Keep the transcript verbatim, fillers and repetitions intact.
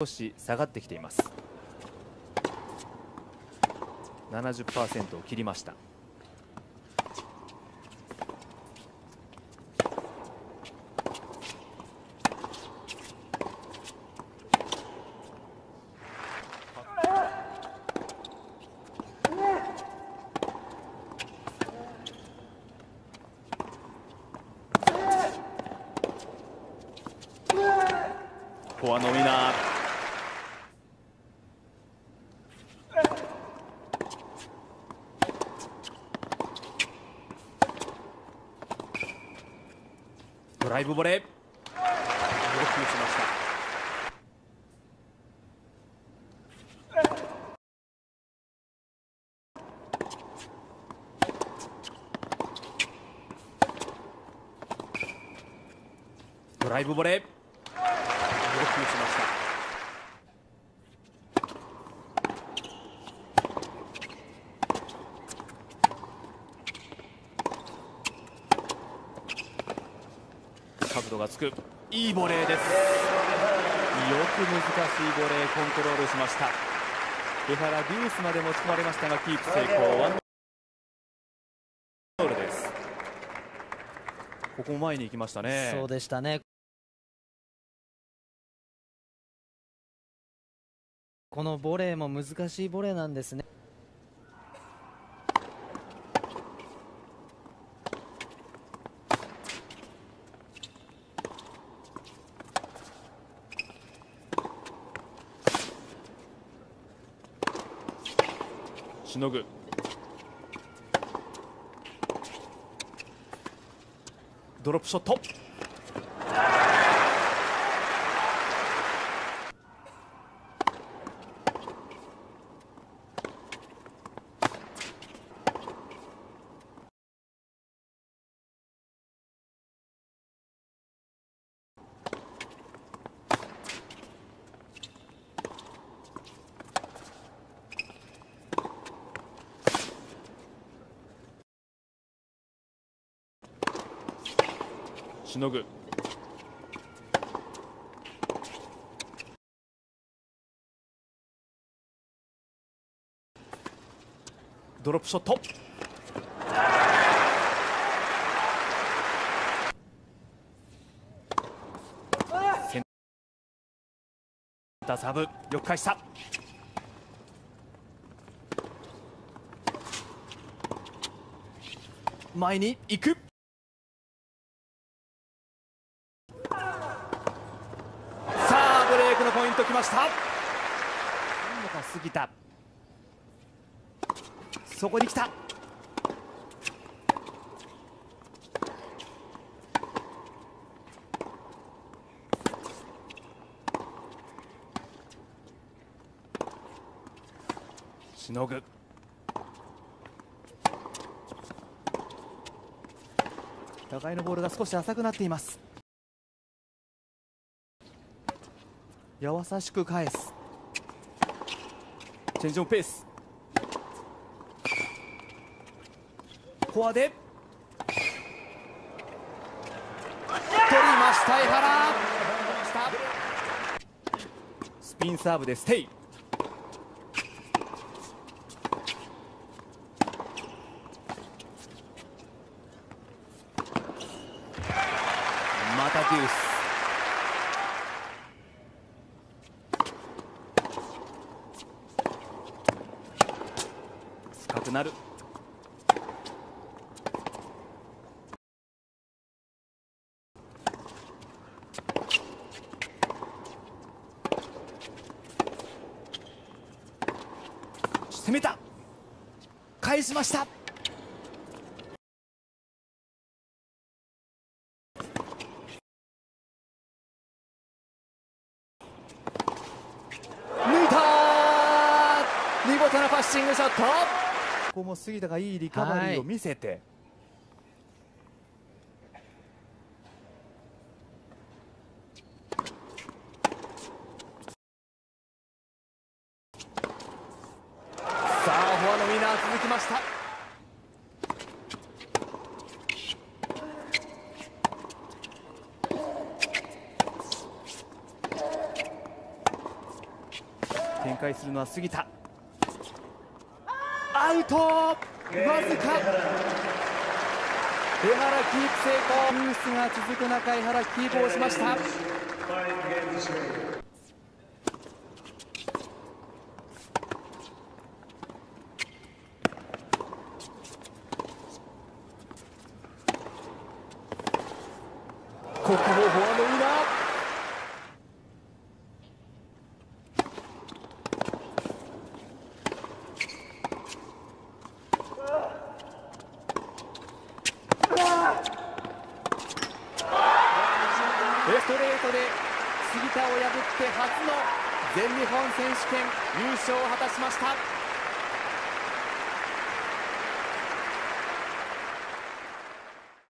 少し下がってきています。 ななじゅっパーセント を切りました。フォアのウィナー。 ドライブボレー、よく打ちました。ドライブボレー、よく打ちました。角度がつく、いいボレーです。よく難しいボレーコントロールしました。江原デュースまで持ち込まれましたがキープ成功。ワンボールです。 ここも前に行きましたね。そうでしたね。このボレーも難しいボレーなんですね。しのぐ。 ドロップショット。しのぐ。ドロップショット。センターサーブ、よく返した。 前に行く。 ポイントきました。杉田。そこに来た。しのぐ。互いのボールが少し浅くなっています。 優しく返す。チェンジオンペース。フォアで取りました。江原スピンサーブでステイ。またデュース。 深くなる。攻めた。返しました。抜いた。見事なパッシングショット。 ここも杉田がいいリカバリーを見せて、はい、さあフォアのウィナー続きました。展開するのは杉田。アウト、わずか。江原キープ成功。ニュースが続く中、江原キープをしました。ここもフォアの裏。ストレートで杉田を破って初の全日本選手権優勝を果たしました。